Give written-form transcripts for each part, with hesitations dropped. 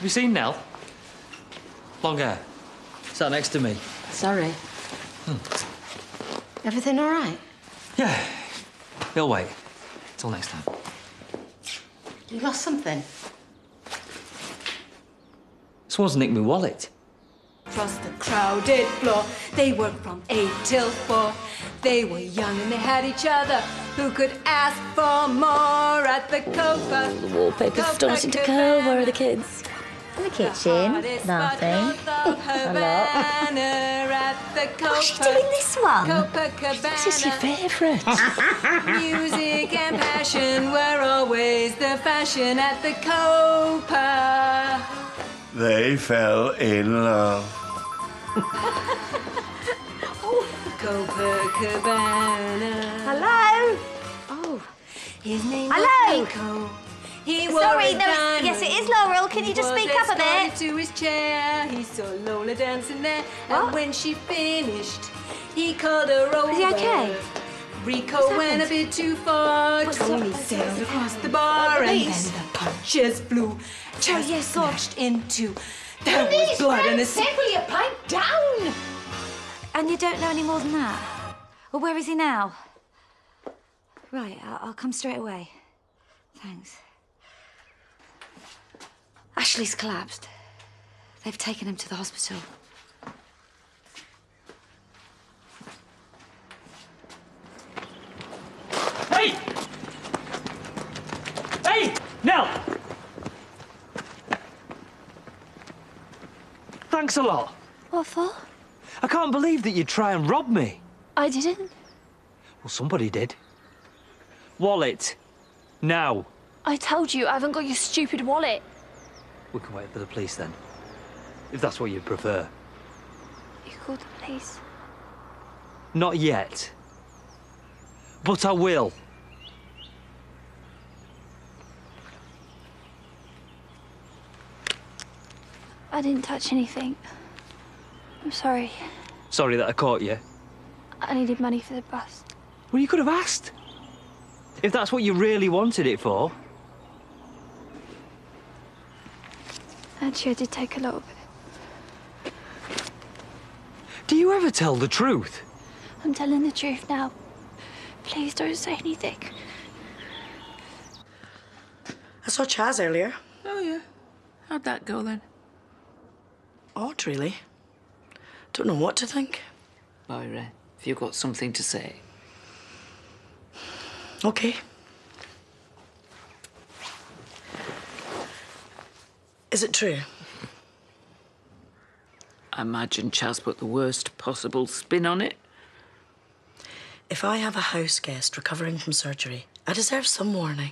Have you seen Nell? Long hair. Sat next to me. Sorry. Everything all right? Yeah. He'll wait. Till next time. You lost something? Someone's nicked my wallet. Across the crowded floor, they worked from 8 till 4. They were young and they had each other. Who could ask for more at the Copa? The wallpaper's starting to curl. Where are the kids? In the kitchen. Nothing. A lot. Why's she doing this one? This is your favourite. Music and passion were always the fashion at the Copa. They fell in love. Oh. Copacabana. Hello. Oh. His name Hello. Nico. He Sorry, no, yes, it is Laurel. Can you just speak up a bit? To his chair. He saw Lola dancing there. What? And when she finished, he called her over. Is he okay? Rico went a bit too far. Tony sailed across the bar and then the punches flew. Charlie slouched into. There was blood and a sip. Will you pipe down? And you don't know any more than that? Well, where is he now? Right, I'll come straight away. Thanks. Ashley's collapsed. They've taken him to the hospital. Hey! Hey! Nell! Thanks a lot. What for? I can't believe that you'd try and rob me. I didn't. Well, somebody did. Wallet. Now. I told you, I haven't got your stupid wallet. We can wait for the police then. If that's what you'd prefer. You called the police? Not yet. But I will. I didn't touch anything. I'm sorry. Sorry that I caught you? I needed money for the bus. Well, you could have asked. If that's what you really wanted it for. Actually, I did take a little bit. Do you ever tell the truth? I'm telling the truth now. Please don't say anything. I saw Chaz earlier. Oh, yeah. How'd that go, then? Odd, really. Don't know what to think. Moira, have you got something to say? OK. Is it true? I imagine Chaz put the worst possible spin on it. If I have a house guest recovering from surgery, I deserve some warning.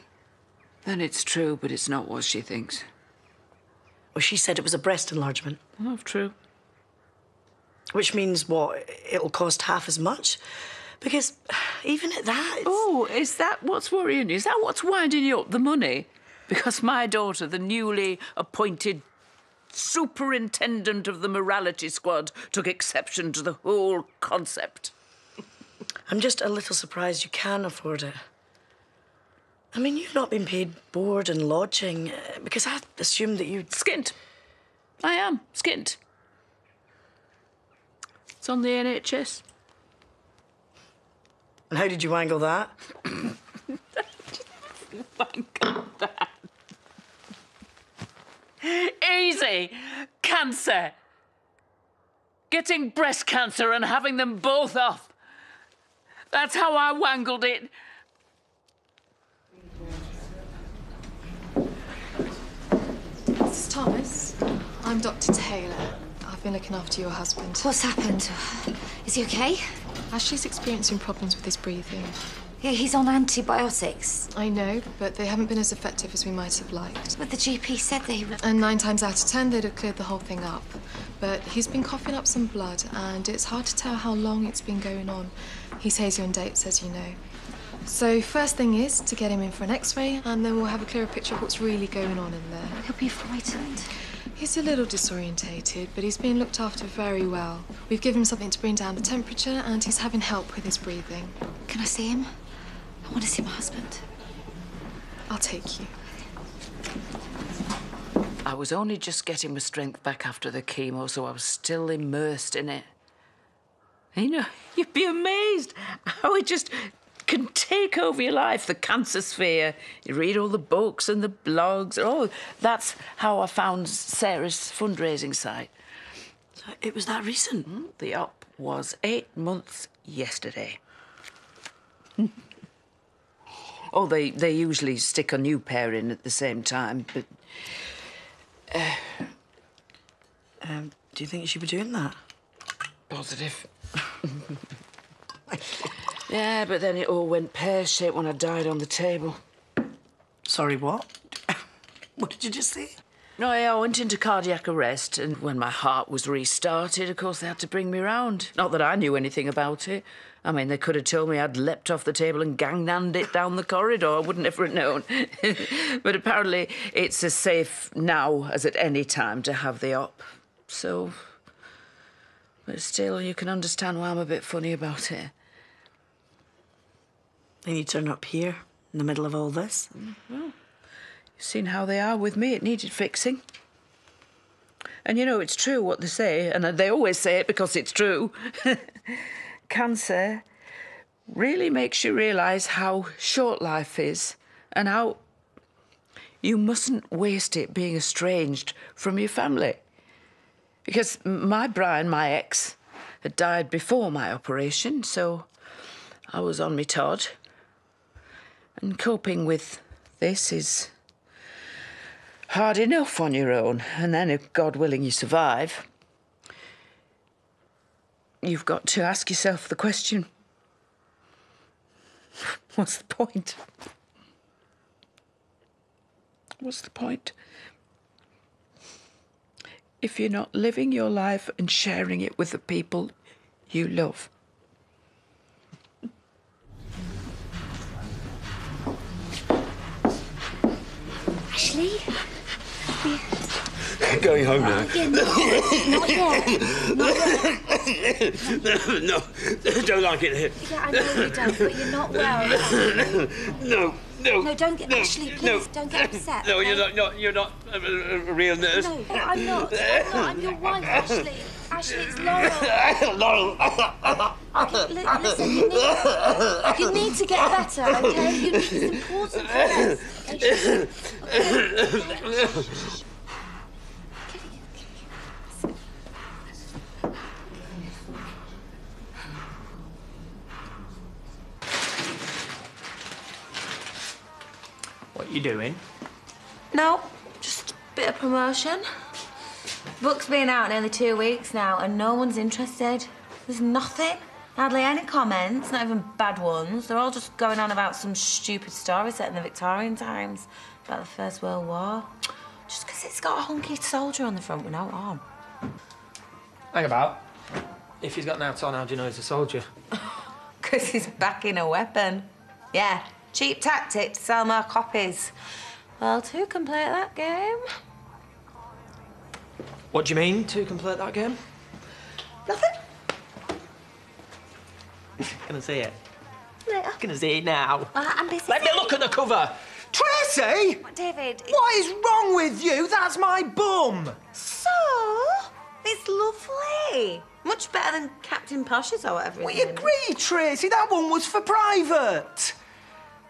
Then it's true, but it's not what she thinks. Well, she said it was a breast enlargement. Oh, true. Which means, what, it'll cost half as much? Because even at that, it's... Oh, is that what's worrying you? Is that what's winding you up, the money? Because my daughter, the newly appointed superintendent of the morality squad, took exception to the whole concept. I'm just a little surprised you can afford it. I mean, you've not been paid board and lodging, because I assumed that you'd... Skint. I am, skint. It's on the NHS. And how did you wangle that? Wangle that. Easy. Cancer. Getting breast cancer and having them both off. That's how I wangled it. Mrs. Thomas, I'm Dr. Taylor. I've been looking after your husband. What's happened? Is he okay? Ashley's experiencing problems with his breathing. Yeah, he's on antibiotics. I know, but they haven't been as effective as we might have liked. But the GP said they were... And 9 times out of 10, they'd have cleared the whole thing up. But he's been coughing up some blood, and it's hard to tell how long it's been going on. He's hazy on dates, as you know. So first thing is to get him in for an X-ray, and then we'll have a clearer picture of what's really going on in there. He'll be frightened. He's a little disorientated, but he's being looked after very well. We've given him something to bring down the temperature, and he's having help with his breathing. Can I see him? I want to see my husband. I'll take you. I was only just getting my strength back after the chemo, so I was still immersed in it. You know, you'd be amazed how it just can take over your life, the cancer sphere. You read all the books and the blogs. Oh, that's how I found Sarah's fundraising site. So it was that recent? Mm, the op was 8 months yesterday. Oh, they usually stick a new pair in at the same time, but... do you think you should be doing that? Positive. Yeah, but then it all went pear-shaped when I died on the table. Sorry, what? What did you just say? No, I went into cardiac arrest, and when my heart was restarted, of course, they had to bring me round. Not that I knew anything about it. I mean, they could have told me I'd leapt off the table and gangnammed it down the corridor. I wouldn't ever have known. But apparently it's as safe now as at any time to have the op. So... But still, you can understand why I'm a bit funny about it. Then you turn up here, in the middle of all this. Well, you've seen how they are with me. It needed fixing. And, you know, it's true what they say, and they always say it because it's true. Cancer really makes you realise how short life is and how you mustn't waste it being estranged from your family. Because Brian, my ex, had died before my operation, so I was on me Todd. And coping with this is hard enough on your own. And then, if God willing, you survive, you've got to ask yourself the question, what's the point? What's the point? If you're not living your life and sharing it with the people you love. Ashley? Going home now. Not yet. No, don't like it here. Yeah, I know you don't, but you're not well. No, don't get... No, Ashley, please, don't get upset. No, you're not a real nurse. No, I'm not. I'm your wife, Ashley. Ashley, it's Laurel. Listen, you need to get better, OK? It's important for us. Okay. You doing? No, just a bit of promotion. Book's been out nearly 2 weeks now and no one's interested. There's nothing, hardly any comments, not even bad ones. They're all just going on about some stupid story set in the Victorian times about the First World War. Just because it's got a hunky soldier on the front with no arm. Hang about. If he's got an out on, how do you know he's a soldier? Because he's backing a weapon. Yeah. Cheap tactic to sell more copies. Well, two can play at that game. What do you mean, two can play at that game? Nothing. Gonna see it? Later. Gonna see it now. Well, I'm busy. Let me look at the cover! Tracy! What, David? What is wrong with you? That's my bum! So? It's lovely. Much better than Captain Posh's or whatever. We agree, Tracy. That one was for private.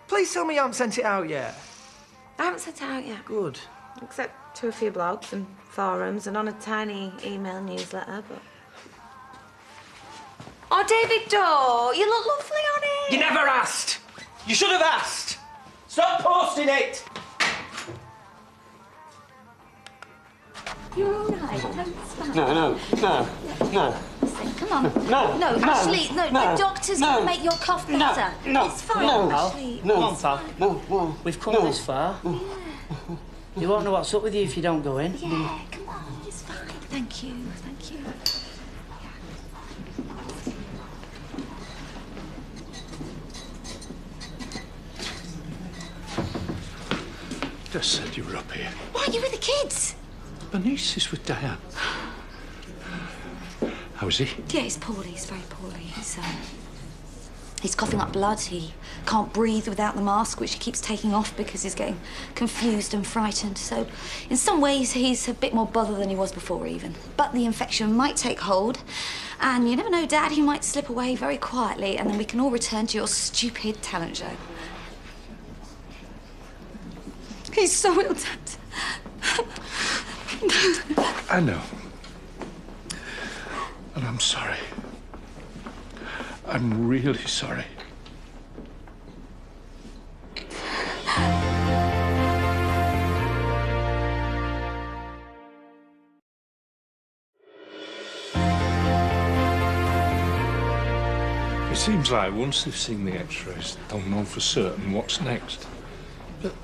Please tell me you haven't sent it out yet. I haven't sent it out yet. Good. Except to a few blogs and forums and on a tiny email newsletter, but... Oh, David Doe, you look lovely on it. You never asked. You should have asked. Stop posting it. You're all right, don't... No. Listen, come on. No, Ashley, no. The doctor's going to make your cough better. No. It's fine, Ashley. No, we've come this far. Yeah. You won't know what's up with you if you don't go in. Yeah, come on, it's fine. Thank you. Yeah. Just said you were up here. Why are you with the kids? My niece is with Diane. How's he? Yeah, he's poorly. He's very poorly. He's He's coughing up blood. He can't breathe without the mask, which he keeps taking off because he's getting confused and frightened. So in some ways, he's a bit more bother than he was before, even. But the infection might take hold. And you never know, Dad, he might slip away very quietly, and then we can all return to your stupid talent show. He's so ill, Dad. I know. And I'm sorry. I'm really sorry. It seems like once they've seen the x-rays, they'll know for certain what's next. But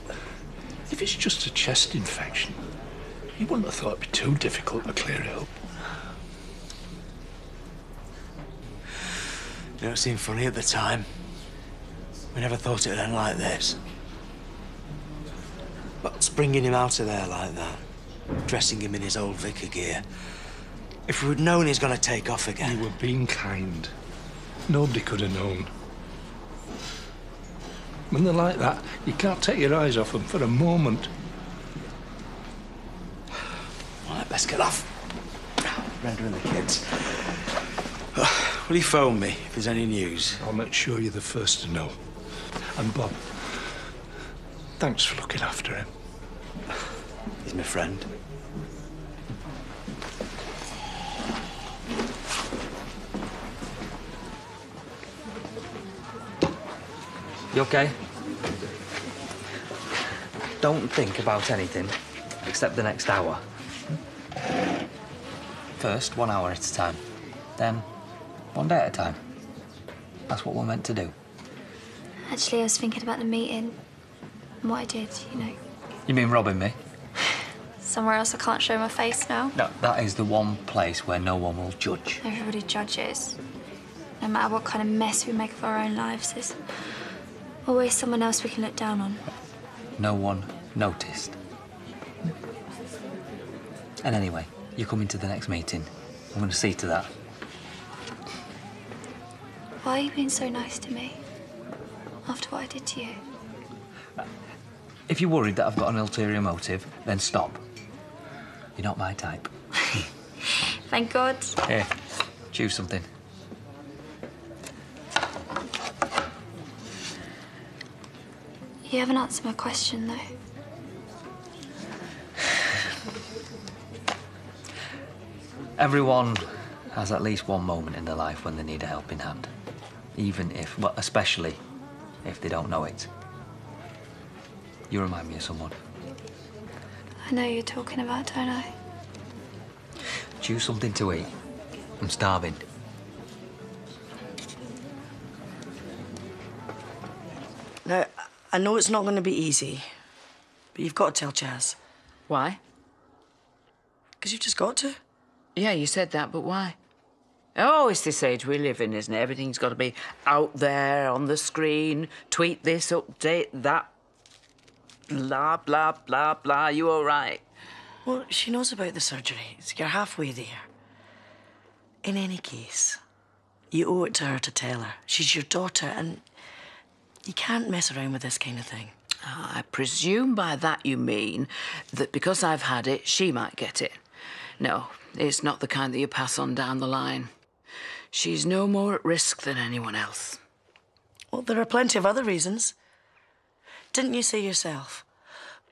if it's just a chest infection, you wouldn't have thought it'd be too difficult to clear it up. You know, it seemed funny at the time. We never thought it'd end like this. But bringing him out of there like that, dressing him in his old vicar gear, if we'd known he's gonna take off again... You were being kind. Nobody could have known. When they're like that, you can't take your eyes off them for a moment. All right, let's get off. Brenda and the kids. Will you phone me if there's any news? I'll make sure you're the first to know. And Bob, thanks for looking after him. He's my friend. You okay? Don't think about anything except the next hour. First, 1 hour at a time. Then, 1 day at a time. That's what we're meant to do. Actually, I was thinking about the meeting and what I did, you know. You mean robbing me? Somewhere else I can't show my face now. No, that is the one place where no one will judge. Everybody judges. No matter what kind of mess we make of our own lives, there's always someone else we can look down on. No one noticed. And anyway, you're coming to the next meeting. I'm going to see to that. Why are you being so nice to me after what I did to you? If you're worried that I've got an ulterior motive, then stop. You're not my type. Thank God. Here, choose something. You haven't answered my question, though. Everyone has at least one moment in their life when they need a helping hand. Even if, well, especially if they don't know it. You remind me of someone. I know you're talking about, don't I? Choose something to eat. I'm starving. Now, I know it's not going to be easy, but you've got to tell Chaz. Why? Because you've just got to. Yeah, you said that, but why? Oh, it's this age we live in, isn't it? Everything's got to be out there, on the screen, tweet this, update that. Blah, blah, blah, blah. You all right? Well, she knows about the surgery. You're halfway there. In any case, you owe it to her to tell her. She's your daughter, and you can't mess around with this kind of thing. Oh, I presume by that you mean that because I've had it, she might get it. No, it's not the kind that you pass on down the line. She's no more at risk than anyone else. Well, there are plenty of other reasons. Didn't you say yourself,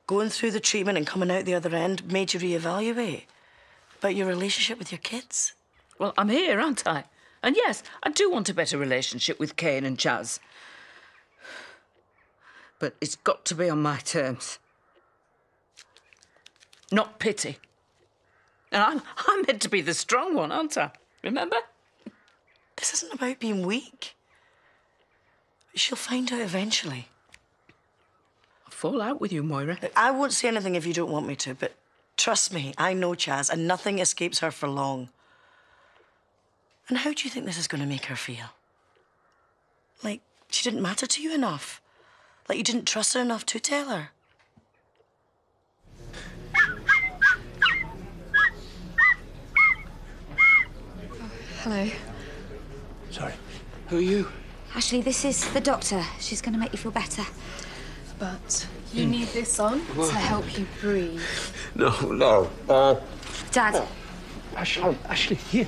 going through the treatment and coming out the other end made you reevaluate about your relationship with your kids? Well, I'm here, aren't I? And yes, I do want a better relationship with Kane and Chaz. But it's got to be on my terms. Not pity. And I'm meant to be the strong one, aren't I? Remember? This isn't about being weak. She'll find out eventually. I'll fall out with you, Moira. Look, I won't say anything if you don't want me to, but trust me, I know Chaz, and nothing escapes her for long. And how do you think this is going to make her feel? Like she didn't matter to you enough? Like you didn't trust her enough to tell her? Hello. Sorry. Who are you? Ashley, this is the doctor. She's going to make you feel better. But you need this on to help you breathe. No. Dad. Oh. Ashley, here.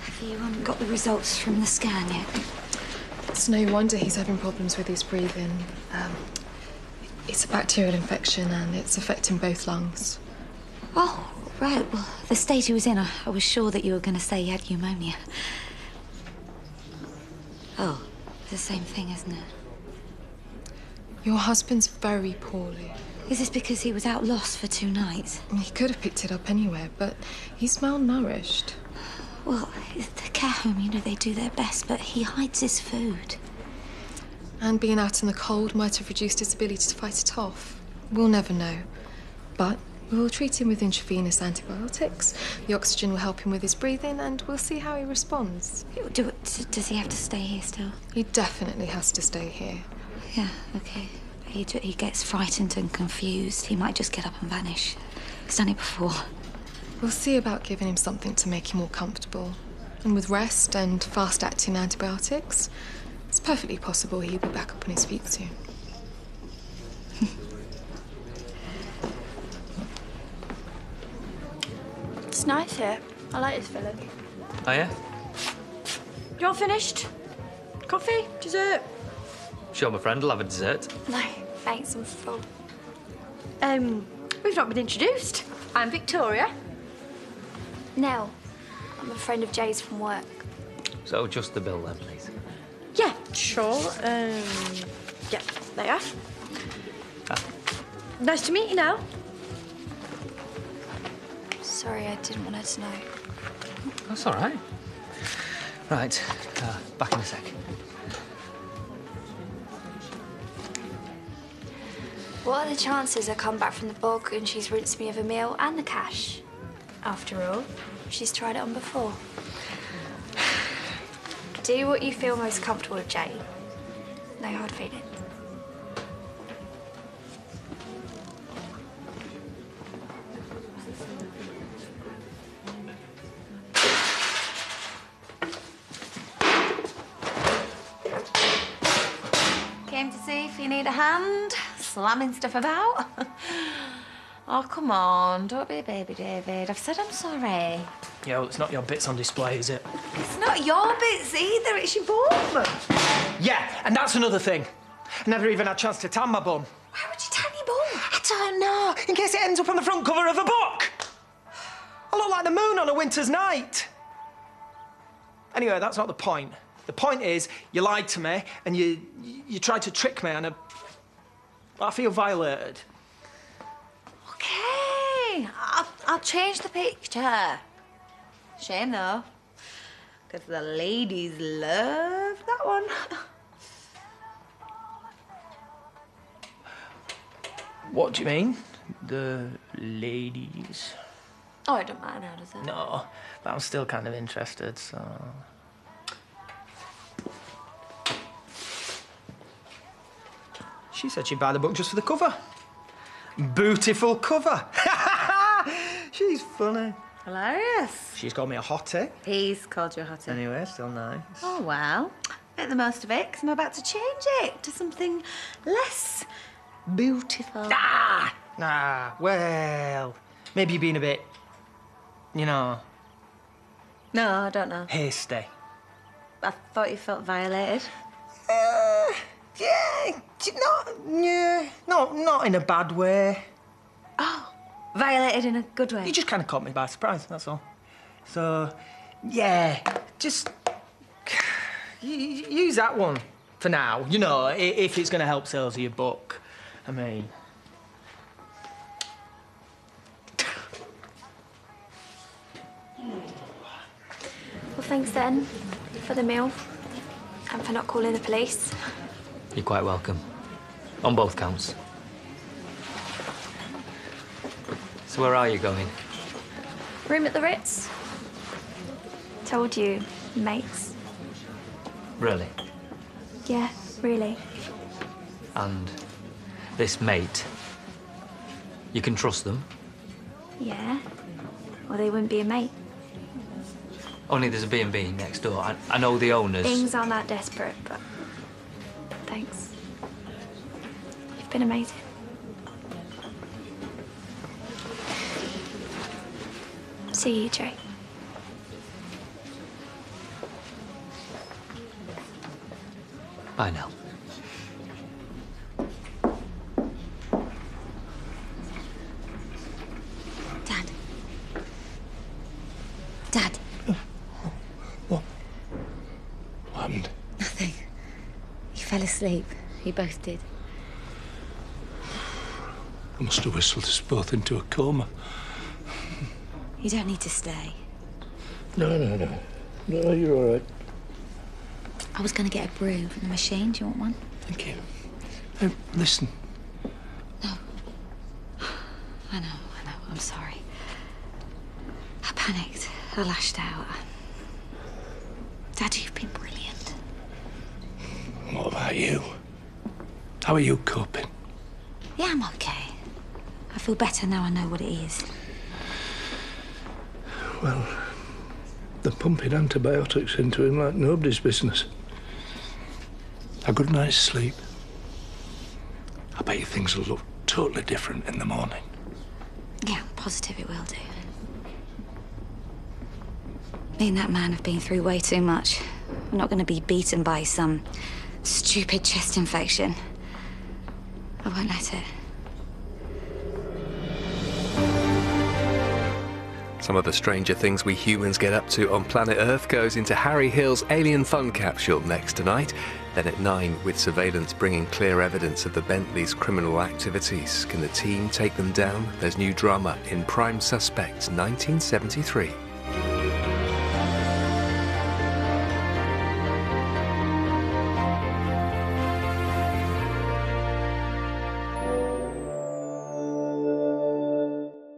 Have you got the results from the scan yet? It's no wonder he's having problems with his breathing. It's a bacterial infection and it's affecting both lungs. Oh, right. Well, the state he was in, I was sure that you were going to say he had pneumonia. Oh, the same thing, isn't it? Your husband's very poorly. Is this because he was out lost for 2 nights? He could have picked it up anywhere, but he's malnourished. Well, the care home, you know, they do their best, but he hides his food. And being out in the cold might have reduced his ability to fight it off. We'll never know. But we'll treat him with intravenous antibiotics. The oxygen will help him with his breathing, and we'll see how he responds. Does he have to stay here still? He definitely has to stay here. Yeah, okay. He gets frightened and confused. He might just get up and vanish. He's done it before. We'll see about giving him something to make him more comfortable. And with rest and fast-acting antibiotics, it's perfectly possible he'll be back up on his feet soon. It's nice here. I like this village. Oh, yeah? You all finished? Coffee? Dessert? Sure, my friend will have a dessert. No, thanks, I'm full. We've not been introduced. I'm Victoria. Nell, I'm a friend of Jay's from work. So just the bill then, please. Yeah, sure. Yeah, there you are. Ah. Nice to meet you, Nell. Sorry, I didn't want her to know. That's all right. Right, back in a sec. What are the chances I come back from the bog and she's rinsed me of a meal and the cash? After all, she's tried it on before. Do what you feel most comfortable with, Jay. No hard feelings. Came to see if you need a hand, slamming stuff about. Oh, come on, don't be a baby, David. I've said I'm sorry. Yeah, well, it's not your bits on display, is it? It's not your bits either, it's your bum. Yeah, and that's another thing. I never even had a chance to tan my bum. Why would you tan your bum? I don't know, in case it ends up on the front cover of a book. I look like the moon on a winter's night. Anyway, that's not the point. The point is, you lied to me, and you tried to trick me, and I feel violated. Okay, I'll change the picture. Shame though, because the ladies love that one. What do you mean, the ladies? Oh, it don't matter now, does it? No, but I'm still kind of interested, so. She said she'd buy the book just for the cover. Beautiful cover. She's funny. Hilarious. She's called me a hottie. He's called you a hottie. Anyway, still nice. Oh, well, make the most of it, because I'm about to change it to something less beautiful. Nah, well, maybe you've been a bit, you know... No, I don't know. Hasty. I thought you felt violated. Yeah, not in a bad way. Oh, violated in a good way. You just kind of caught me by surprise, that's all. So, yeah, just use that one for now, you know, if it's going to help sales of your book. I mean... Well, thanks then for the meal and for not calling the police. You're quite welcome, on both counts. So where are you going? Room at the Ritz. Told you, mates. Really? Yeah, really. And this mate, you can trust them? Yeah? Or they wouldn't be a mate. Only there's a B&B next door. I know the owners. Things aren't that desperate, but thanks. You've been amazing. See you, Jay. Bye now. Dad. Dad. What? What happened? Nothing. He fell asleep. We both did. I must have whistled us both into a coma. You don't need to stay. No. No, you're all right. I was going to get a brew from the machine. Do you want one? Thank you. Listen. No. I know. I'm sorry. I panicked. I lashed out. Dad, you've been brilliant. What about you? How are you coping? Yeah, I'm okay. I feel better now I know what it is. Well, they're pumping antibiotics into him like nobody's business. A good night's sleep. I bet you things will look totally different in the morning. Yeah, I'm positive it will do. Me and that man have been through way too much. I'm not going to be beaten by some stupid chest infection. I won't let it. Some of the stranger things we humans get up to on planet Earth goes into Harry Hill's Alien Fun capsule next tonight. Then at 9, with surveillance bringing clear evidence of the Bentleys' criminal activities, can the team take them down? There's new drama in Prime Suspect 1973.